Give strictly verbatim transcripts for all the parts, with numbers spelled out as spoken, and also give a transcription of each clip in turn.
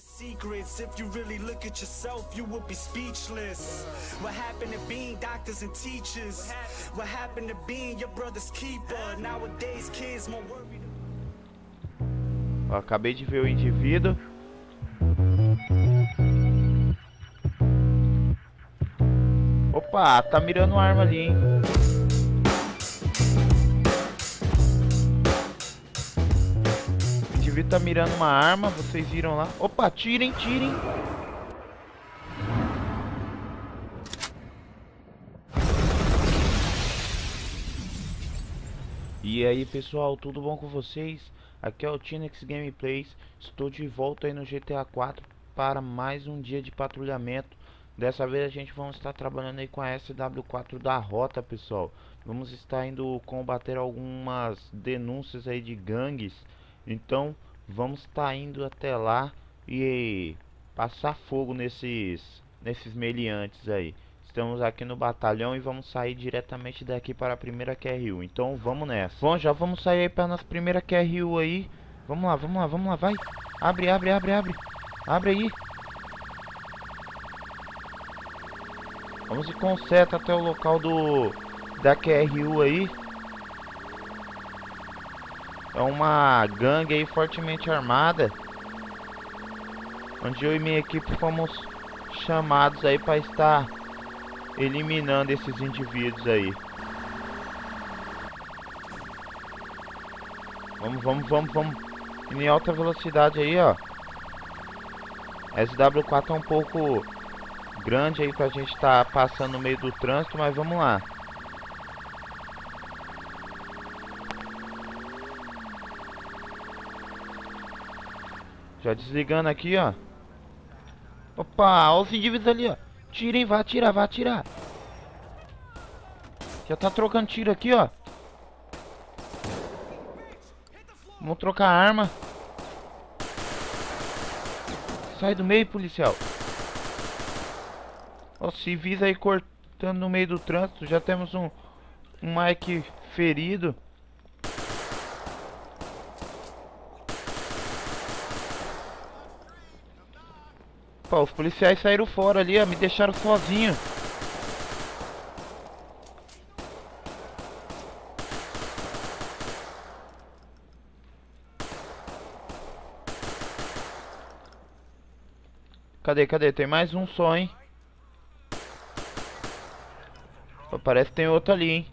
Secrets, if you really look at yourself, you will be speechless. What happened to being doctors and teachers? What happened to being your brother's keeper? Nowadays kids more worried. Eu acabei de ver o indivíduo. Opa, tá mirando uma arma ali, hein? O indivíduo tá mirando uma arma, vocês viram lá. Opa, tirem, tirem. E aí, pessoal, tudo bom com vocês? Aqui é o Tinex Gameplays, estou de volta aí no G T A quatro para mais um dia de patrulhamento. Dessa vez a gente vamos estar trabalhando aí com a S W quatro da Rota, pessoal. Vamos estar indo combater algumas denúncias aí de gangues. Então vamos estar indo até lá e passar fogo nesses, nesses meliantes aí. Estamos aqui no batalhão e vamos sair diretamente daqui para a primeira Q R U. Então vamos nessa. Bom, já vamos sair aí para a nossa primeira Q R U aí. Vamos lá, vamos lá, vamos lá, vai. Abre, abre, abre, abre. Abre aí. Vamos ir com seta até o local do da Q R U aí. É uma gangue aí fortemente armada, onde eu e minha equipe fomos chamados aí para estar eliminando esses indivíduos aí. Vamos, vamos, vamos, vamos. E em alta velocidade aí, ó. S W quatro é um pouco grande aí pra gente tá passando no meio do trânsito, mas vamos lá. Já desligando aqui, ó. Opa, olha os indivíduos ali, ó. Tirem, vai atirar, vai atirar. Já tá trocando tiro aqui, ó. Vamos trocar a arma. Sai do meio, policial. Ó, civis aí cortando no meio do trânsito. Já temos um, um Mike ferido. Pô, os policiais saíram fora ali, ó, me deixaram sozinho. Cadê, cadê? Tem mais um só, hein? Pô, parece que tem outro ali, hein?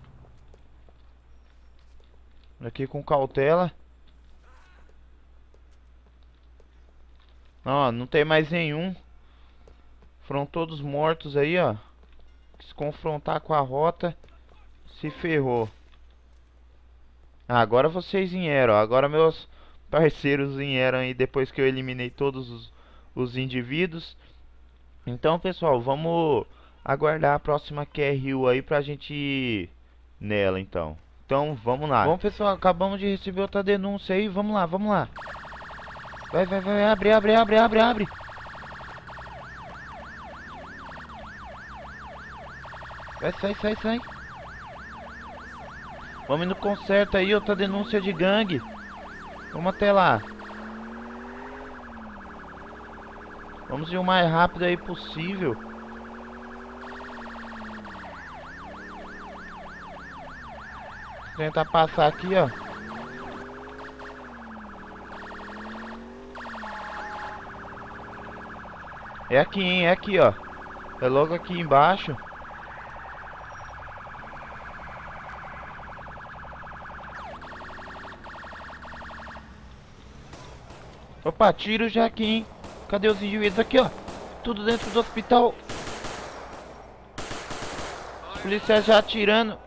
Aqui com cautela. Ó, não tem mais nenhum. Foram todos mortos aí, ó. Se confrontar com a Rota, se ferrou. Ah, agora vocês vieram. Agora meus parceiros vieram aí depois que eu eliminei todos os, os indivíduos. Então, pessoal, vamos aguardar a próxima Q R U aí pra gente ir nela, então. Então, vamos lá. Bom, pessoal, acabamos de receber outra denúncia aí. Vamos lá, vamos lá. Vai, vai, vai. Abre, abre, abre, abre, abre. Vai, sai, sai, sai. Vamos no conserto aí, outra denúncia de gangue. Vamos até lá. Vamos ir o mais rápido aí possível. Tentar passar aqui, ó. É aqui, hein? É aqui, ó. É logo aqui embaixo. Opa, tiro já aqui, hein? Cadê os indivíduos? Aqui, ó. Tudo dentro do hospital. Os policiais já atirando.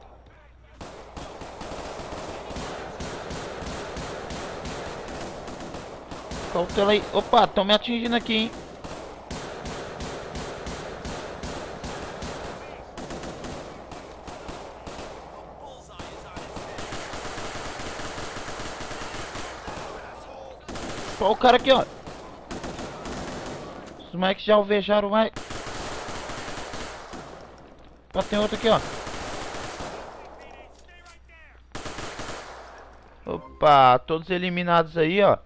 Cautela aí. Opa, estão me atingindo aqui, hein? Olha o cara aqui, ó. Os Mike já alvejaram o Mike. Ó, tem outro aqui, ó. Opa, todos eliminados aí, ó.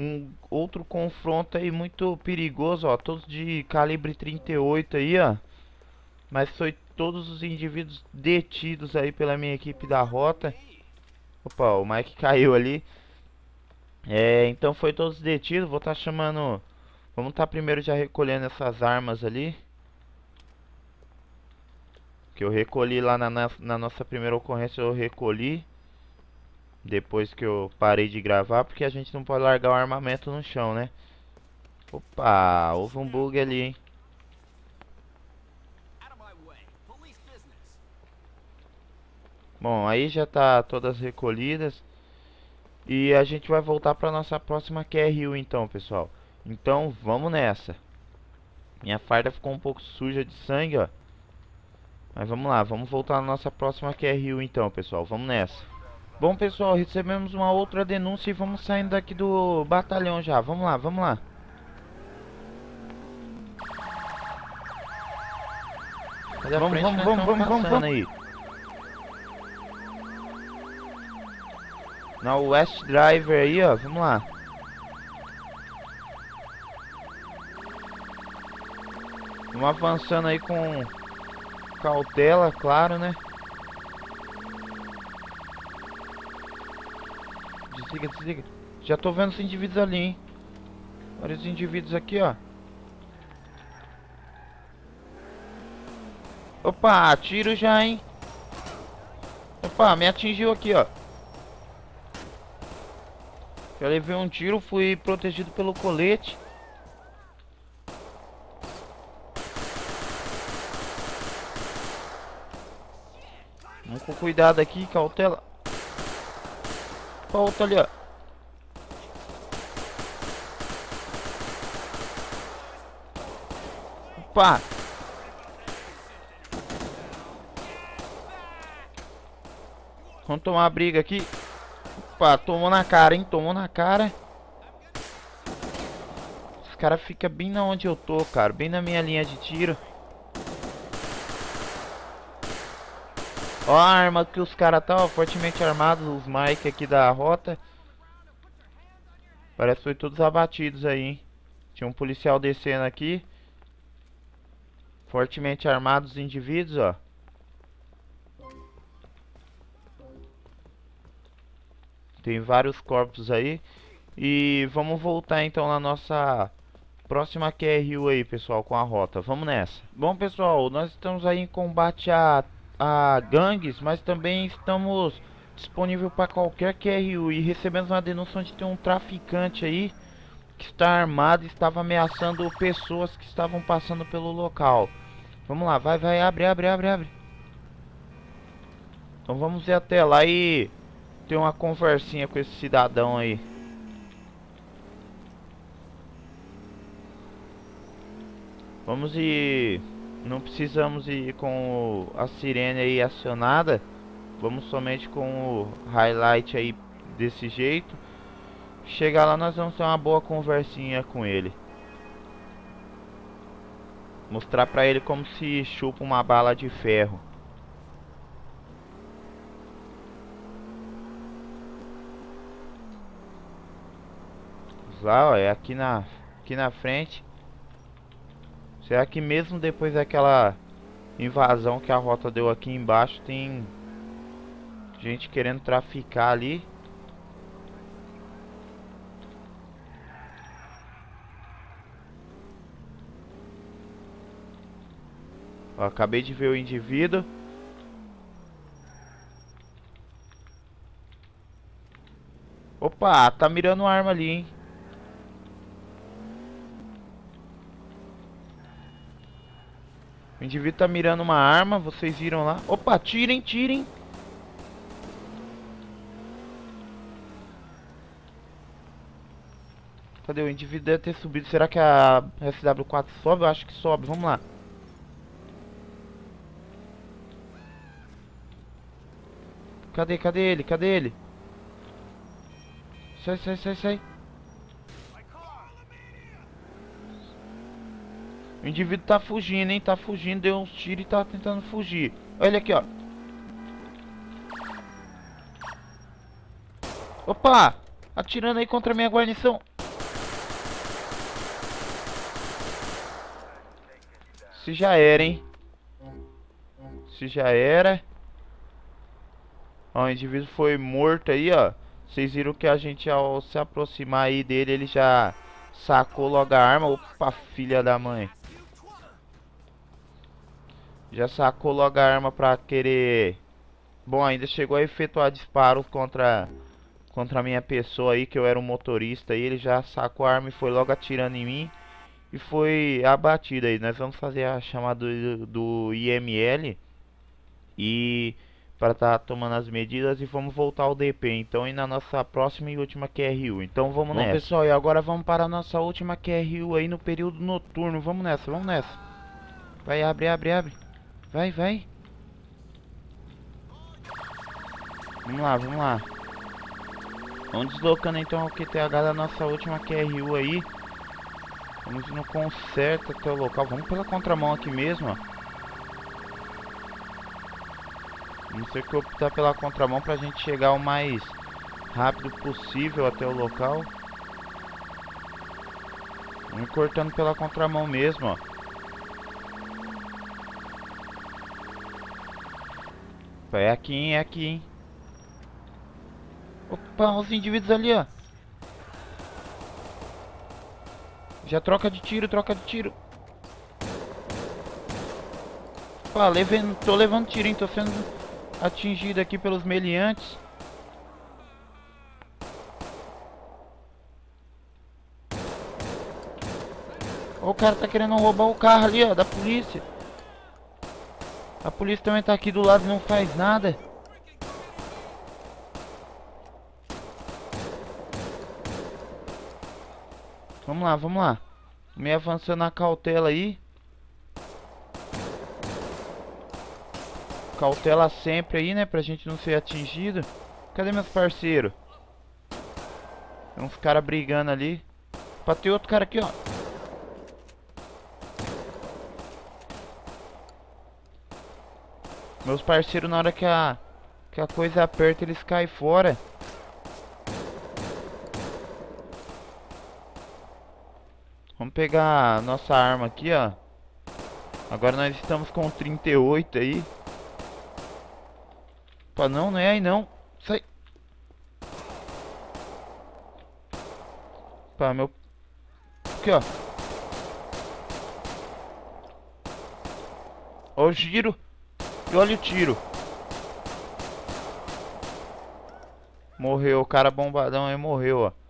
um outro confronto aí muito perigoso, ó, todos de calibre trinta e oito aí, ó. Mas foi todos os indivíduos detidos aí pela minha equipe da Rota. Opa, o Mike caiu ali. É, então foi todos detidos. Vou estar tá chamando... Vamos estar tá primeiro já recolhendo essas armas ali, que eu recolhi lá na, na, na nossa primeira ocorrência. Eu recolhi depois que eu parei de gravar, porque a gente não pode largar o armamento no chão, né? Opa, houve um bug ali, hein? Bom, aí já tá todas recolhidas. E a gente vai voltar pra nossa próxima Q R U então, pessoal. Então vamos nessa. Minha farda ficou um pouco suja de sangue, ó, mas vamos lá, vamos voltar na nossa próxima Q R U então, pessoal. Vamos nessa. Bom, pessoal, recebemos uma outra denúncia e vamos saindo daqui do batalhão já. Vamos lá, vamos lá. Vamos, frente, vamos, vamos, vamos, vamos, vamos aí. Na West Driver aí, ó, vamos lá. Vamos avançando aí com cautela, claro, né? Desliga, desliga. Já tô vendo os indivíduos ali, hein? Olha os indivíduos aqui, ó. Opa, tiro já, hein? Opa, me atingiu aqui, ó. Eu levei um tiro, fui protegido pelo colete. Vamos com cuidado aqui, cautela. Falta ali, ó. Opa! Vamos tomar uma briga aqui. Opa, tomou na cara, hein? Tomou na cara. Os caras ficam bem na onde eu tô, cara. Bem na minha linha de tiro. Ó a arma que os caras tá, ó, fortemente armados, os Mike aqui da Rota. Parece que foi todos abatidos aí, hein? Tinha um policial descendo aqui. Fortemente armados os indivíduos, ó. Tem vários corpos aí. E vamos voltar então na nossa... próxima Q R U aí, pessoal, com a Rota. Vamos nessa. Bom, pessoal, nós estamos aí em combate a... a gangues, mas também estamos disponível para qualquer Q R U. E recebemos uma denúncia onde tem um traficante aí que está armado e estava ameaçando pessoas que estavam passando pelo local. Vamos lá, vai, vai, abre, abre, abre, abre. Então vamos ir até lá e ter uma conversinha com esse cidadão aí. Vamos ir... Não precisamos ir com a sirene aí acionada. Vamos somente com o highlight aí desse jeito. Chegar lá nós vamos ter uma boa conversinha com ele. Mostrar pra ele como se chupa uma bala de ferro. Vamos lá, ó, é aqui na, aqui na frente. Será que mesmo depois daquela invasão que a Rota deu aqui embaixo, tem gente querendo traficar ali? Ó, acabei de ver o indivíduo. Opa, tá mirando uma arma ali, hein? O indivíduo tá mirando uma arma, vocês viram lá. Opa, tirem, tirem. Cadê? O indivíduo deve ter subido. Será que a S W quatro sobe? Eu acho que sobe, vamos lá. Cadê, cadê ele, cadê ele? Sai, sai, sai, sai. O indivíduo tá fugindo, hein? Tá fugindo, deu uns tiros e tá tentando fugir. Olha ele aqui, ó. Opa! Atirando aí contra a minha guarnição. Se já era, hein? Se já era. Ó, o indivíduo foi morto aí, ó. Vocês viram que a gente, ao se aproximar aí dele, ele já sacou logo a arma. Opa, filha da mãe. Já sacou logo a arma pra querer... Bom, ainda chegou a efetuar disparos contra... Contra a minha pessoa aí, que eu era um motorista. E ele já sacou a arma e foi logo atirando em mim. E foi abatido aí. Nós vamos fazer a chamada do, do I M L. E... para estar tomando as medidas, e vamos voltar ao D P, então, e na nossa próxima e última Q R U. Então vamos nessa. Bom, pessoal, e agora vamos para a nossa última Q R U aí no período noturno. Vamos nessa, vamos nessa. Vai, abre, abre, abre. Vai, vai. Vamos lá, vamos lá. Vamos deslocando então o Q T H da nossa última Q R U aí. Vamos no conserto até o local. Vamos pela contramão aqui mesmo, ó. Vamos ter que optar pela contramão pra gente chegar o mais rápido possível até o local. Vamos cortando pela contramão mesmo, ó. É aqui, hein? É aqui, hein? Opa, os indivíduos ali, ó. Já troca de tiro, troca de tiro. Opa, levando, tô levando tiro, hein? Tô sendo... atingido aqui pelos meliantes. O cara tá querendo roubar o carro ali, ó, da polícia. A polícia também tá aqui do lado e não faz nada. Vamos lá, vamos lá. Me avançando na cautela aí. Cautela sempre aí, né? Pra gente não ser atingido. Cadê meus parceiros? Tem uns caras brigando ali. Pra ter outro cara aqui, ó. Meus parceiros, na hora que a, que a coisa aperta, eles caem fora. Vamos pegar a nossa arma aqui, ó. Agora nós estamos com trinta e oito aí. Opa, não, não é aí não. Sai. Opa, meu... Aqui, ó. Ó o giro. E olha o tiro. Morreu, o cara bombadão aí morreu, ó.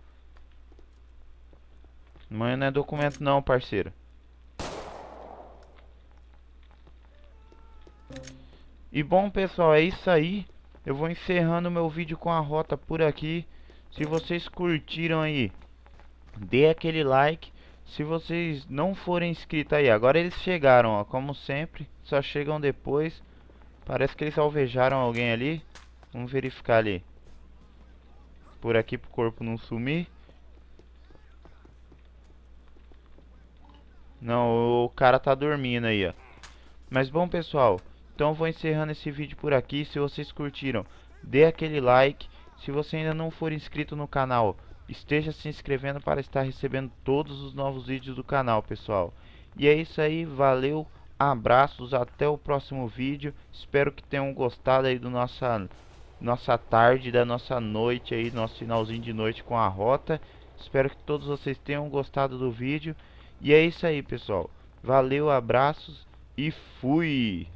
Mãe, não é documento não, parceiro. E bom, pessoal, é isso aí. Eu vou encerrando meu vídeo com a rota por aqui. Se vocês curtiram aí, dê aquele like. Se vocês não forem inscritos aí, agora eles chegaram, ó, como sempre. Só chegam depois. Parece que eles alvejaram alguém ali. Vamos verificar ali. Por aqui pro corpo não sumir. Não, o cara tá dormindo aí, ó. Mas bom, pessoal, então vou encerrando esse vídeo por aqui. Se vocês curtiram, dê aquele like. Se você ainda não for inscrito no canal, esteja se inscrevendo para estar recebendo todos os novos vídeos do canal, pessoal. E é isso aí, valeu, abraços, até o próximo vídeo. Espero que tenham gostado aí do nossa, nossa tarde, da nossa noite aí, nosso finalzinho de noite com a rota. Espero que todos vocês tenham gostado do vídeo. E é isso aí, pessoal, valeu, abraços e fui!